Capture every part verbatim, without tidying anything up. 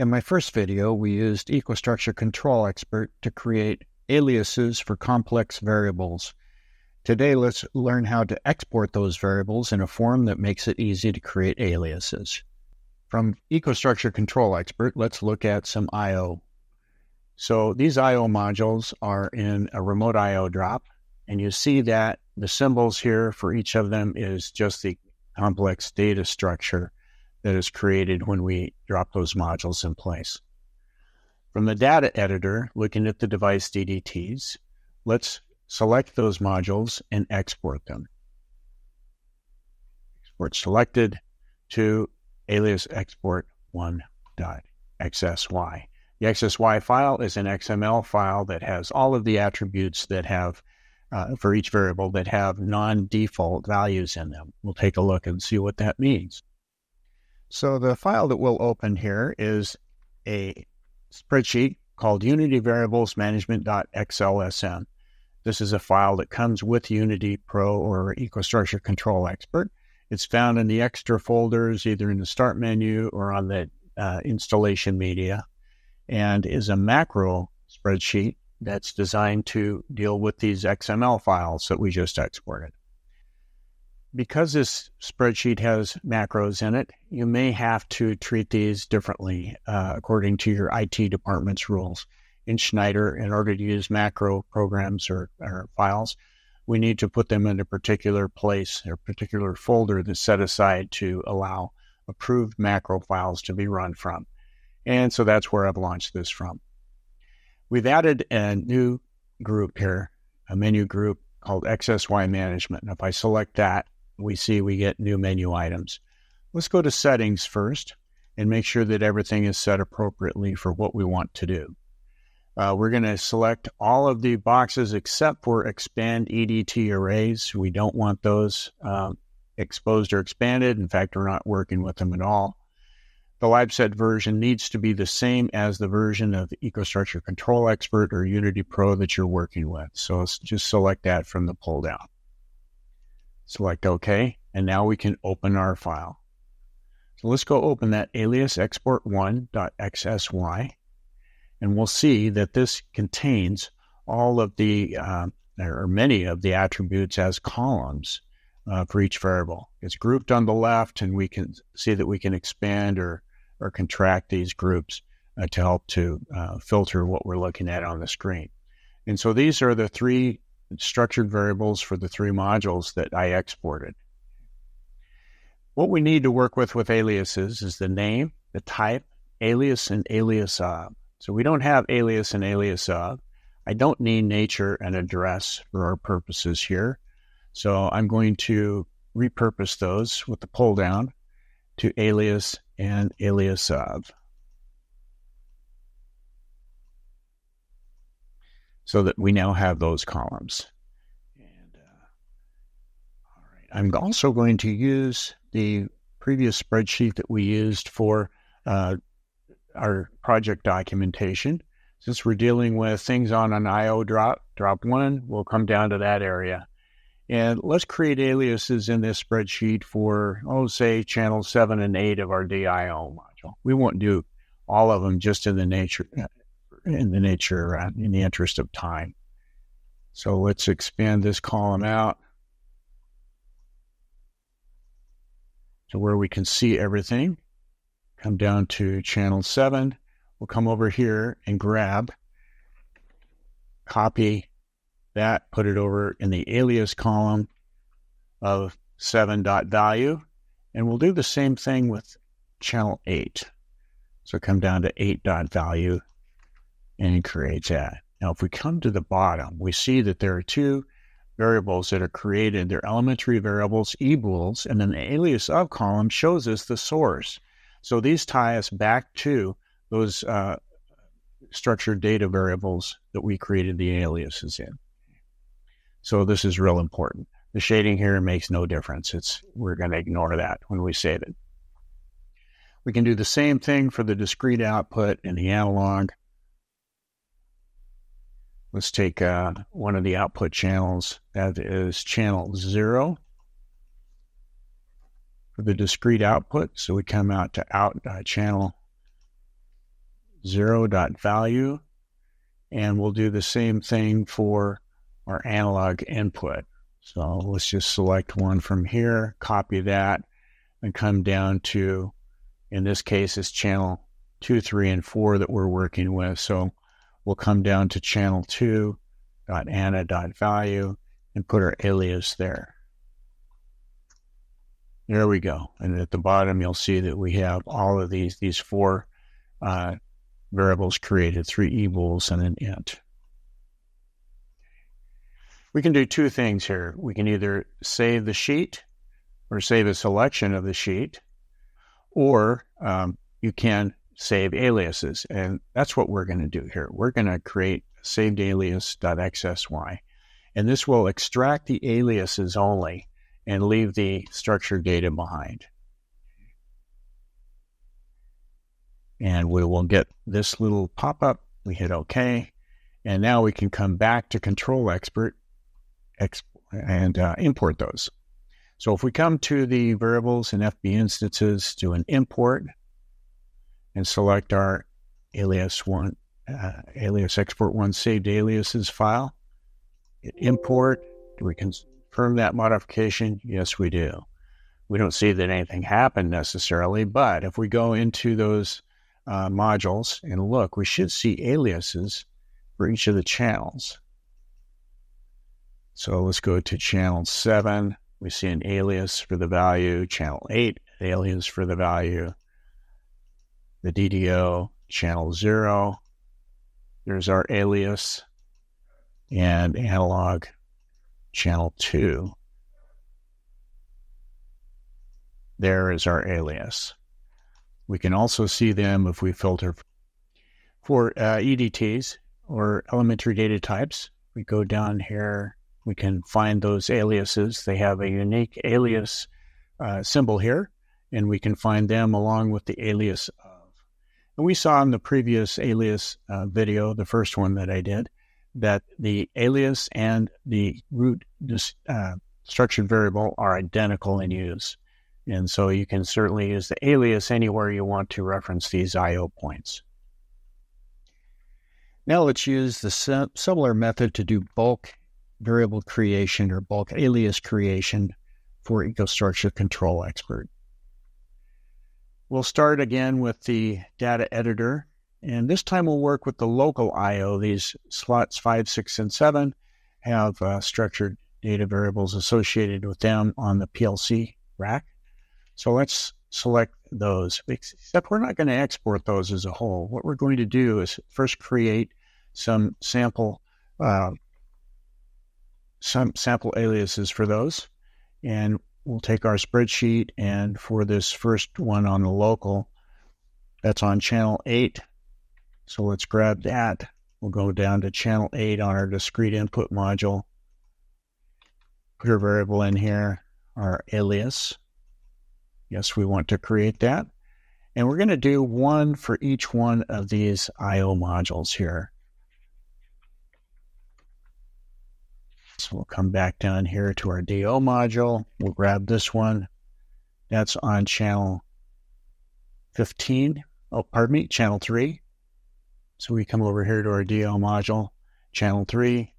In my first video, we used EcoStruxure Control Expert to create aliases for complex variables. Today, let's learn how to export those variables in a form that makes it easy to create aliases. From EcoStruxure Control Expert, let's look at some I O. So these I O modules are in a remote I O drop, and you see that the symbols here for each of them is just the complex data structure that is created when we drop those modules in place. From the data editor, looking at the device D D Ts, let's select those modules and export them. Export selected to alias export one dot X S Y. The X S Y file is an X M L file that has all of the attributes that have, uh, for each variable, that have non-default values in them. We'll take a look and see what that means. So the file that we'll open here is a spreadsheet called Unity Variables Management.xlsm. This is a file that comes with Unity Pro or EcoStruxure Control Expert. It's found in the extra folders, either in the start menu or on the uh, installation media, and is a macro spreadsheet that's designed to deal with these X M L files that we just exported. Because this spreadsheet has macros in it, you may have to treat these differently uh, according to your I T department's rules. In Schneider, in order to use macro programs or, or files, we need to put them in a particular place or particular folder that's set aside to allow approved macro files to be run from. And so that's where I've launched this from. We've added a new group here, a menu group called X S Y Management. And if I select that, we see we get new menu items. Let's go to settings first and make sure that everything is set appropriately for what we want to do. Uh, we're going to select all of the boxes except for expand E D T arrays. We don't want those um, exposed or expanded. In fact, we're not working with them at all. The LibSet version needs to be the same as the version of the EcoStruxure Control Expert or Unity Pro that you're working with. So let's just select that from the pull down. Select OK, and now we can open our file. So let's go open that alias export one dot X S Y, and we'll see that this contains all of the, uh, or many of the attributes as columns uh, for each variable. It's grouped on the left, and we can see that we can expand or or contract these groups uh, to help to uh, filter what we're looking at on the screen. And so these are the three structured variables for the three modules that I exported. What we need to work with with aliases is the name, the type, alias, and alias of. So we don't have alias and alias of. I don't need nature and address for our purposes here. So I'm going to repurpose those with the pull down to alias and alias of, so that we now have those columns. And, uh, all right. I'm also going to use the previous spreadsheet that we used for uh, our project documentation. Since we're dealing with things on an I O drop, drop one, we'll come down to that area. And let's create aliases in this spreadsheet for, oh, say, channel seven and eight of our D I O module. We won't do all of them just in the nature, in the nature, uh, in the interest of time. So let's expand this column out to where we can see everything. Come down to channel seven. We'll come over here and grab, copy that, put it over in the alias column of seven dot value, and we'll do the same thing with channel eight. So come down to eight dot value and create that. Now, if we come to the bottom, we see that there are two variables that are created. They're elementary variables, ebools, and then the alias of column shows us the source. So these tie us back to those uh, structured data variables that we created the aliases in. So this is real important. The shading here makes no difference. It's, we're going to ignore that when we save it. We can do the same thing for the discrete output and the analog. Let's take uh, one of the output channels. That is channel zero for the discrete output. So we come out to out uh, channel zero dot value. And we'll do the same thing for our analog input. So let's just select one from here, copy that, and come down to, in this case, it's channel two, three, and four that we're working with. So we'll come down to channel two dot Anna dot value and put our alias there. There we go. And at the bottom, you'll see that we have all of these, these four uh, variables created, three eBools and an int. We can do two things here. We can either save the sheet or save a selection of the sheet, or um, you can save aliases. And that's what we're going to do here. We're going to create saved alias.xsy. And this will extract the aliases only and leave the structure data behind. And we will get this little pop-up. We hit OK. And now we can come back to Control Expert and uh, import those. So if we come to the variables and F B instances, do an import, and select our alias one, uh, alias export one saved aliases file, hit import. Do we confirm that modification? Yes, we do. We don't see that anything happened necessarily, but if we go into those uh, modules and look, we should see aliases for each of the channels. So let's go to channel seven. We see an alias for the value. Channel eight, an alias for the value. The D D O, channel zero. There's our alias. And analog, channel two. There is our alias. We can also see them if we filter for uh, E D Ts or elementary data types. We go down here. We can find those aliases. They have a unique alias uh, symbol here, and we can find them along with the alias of. And we saw in the previous alias uh, video, the first one that I did, that the alias and the root uh, structured variable are identical in use. And so you can certainly use the alias anywhere you want to reference these I O points. Now let's use the similar method to do bulk variable creation or bulk alias creation for EcoStruxure Control Expert. We'll start again with the data editor, and this time we'll work with the local I O. These slots five, six, and seven have uh, structured data variables associated with them on the P L C rack. So let's select those, except we're not going to export those as a whole. What we're going to do is first create some sample uh, some sample aliases for those. And we'll take our spreadsheet, and for this first one on the local, that's on channel eight. So let's grab that. We'll go down to channel eight on our discrete input module. Put our variable in here, our alias. Yes, we want to create that. And we're going to do one for each one of these I O modules here. So we'll come back down here to our D O module. We'll grab this one. That's on channel fifteen. Oh, pardon me, channel three. So we come over here to our D O module, channel three.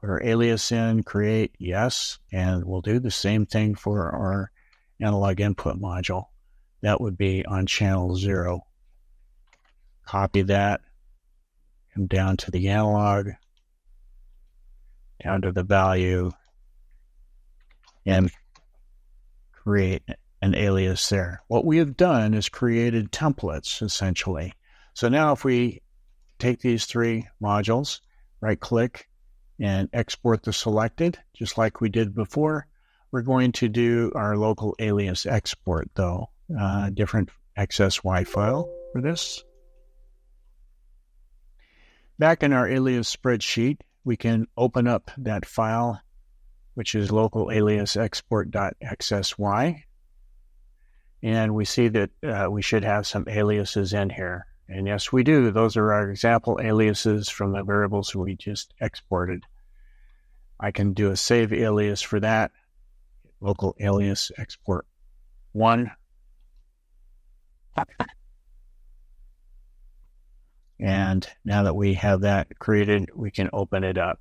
Put our alias in, create, yes. And we'll do the same thing for our analog input module. That would be on channel zero. Copy that. Come down to the analog, down to the value, and create an alias there. What we have done is created templates, essentially. So now if we take these three modules, right-click, and export the selected, just like we did before, we're going to do our local alias export, though. Uh, different X S Y file for this. Back in our alias spreadsheet, we can open up that file, which is local alias export.xsy. And we see that uh, we should have some aliases in here. And yes, we do. Those are our example aliases from the variables we just exported. I can do a save alias for that. Local alias export one. And now that we have that created, we can open it up.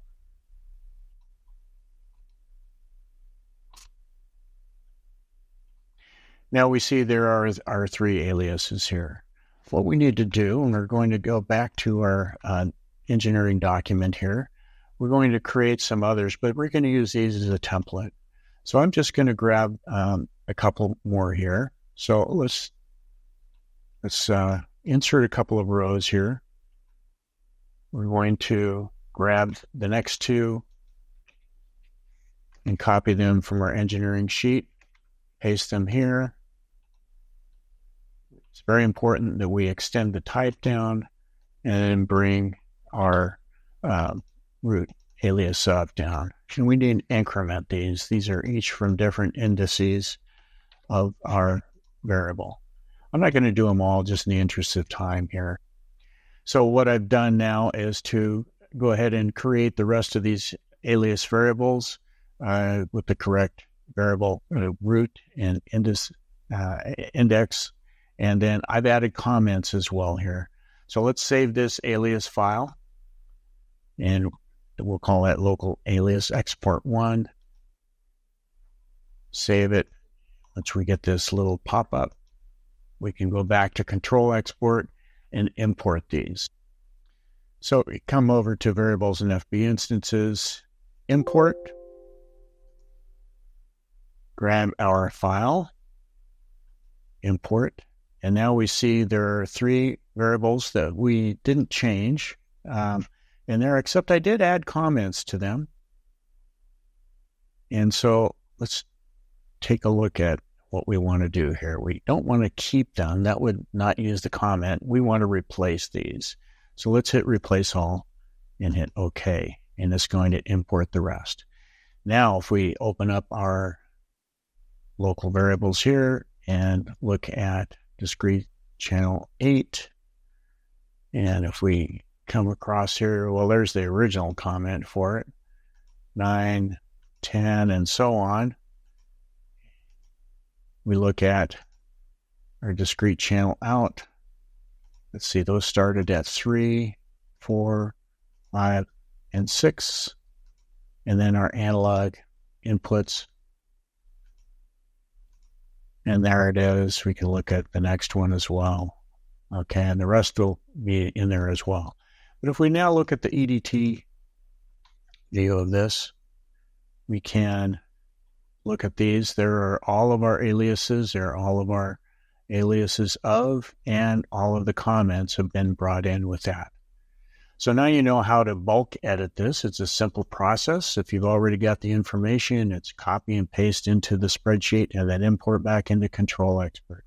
Now we see there are our three aliases here. What we need to do, and we're going to go back to our uh, engineering document here, we're going to create some others, but we're going to use these as a template. So I'm just going to grab um, a couple more here. So let's let's uh, insert a couple of rows here. We're going to grab the next two and copy them from our engineering sheet. Paste them here. It's very important that we extend the type down and then bring our um, root alias up down. And we need to increment these. These are each from different indices of our variable. I'm not going to do them all just in the interest of time here. So what I've done now is to go ahead and create the rest of these alias variables uh, with the correct variable uh, root and index, uh, index. And then I've added comments as well here. So let's save this alias file, and we'll call that local alias export one. Save it. Once we get this little pop-up, we can go back to control export and import these. So we come over to variables and F B instances, import, grab our file, import, and now we see there are three variables that we didn't change um, in there, except I did add comments to them. And so let's take a look at what we want to do here. We don't want to keep them. That would not use the comment. We want to replace these. So let's hit replace all and hit OK, and it's going to import the rest. Now, if we open up our local variables here and look at discrete channel eight, and if we come across here, well, there's the original comment for it, nine, ten, and so on. We look at our discrete channel out. Let's see, those started at three, four, five, and six. And then our analog inputs. And there it is. We can look at the next one as well. Okay, and the rest will be in there as well. But if we now look at the E D T view of this, we can look at these. There are all of our aliases. There are all of our aliases of, and all of the comments have been brought in with that. So now you know how to bulk edit this. It's a simple process. If you've already got the information, it's copy and paste into the spreadsheet and then import back into Control Expert.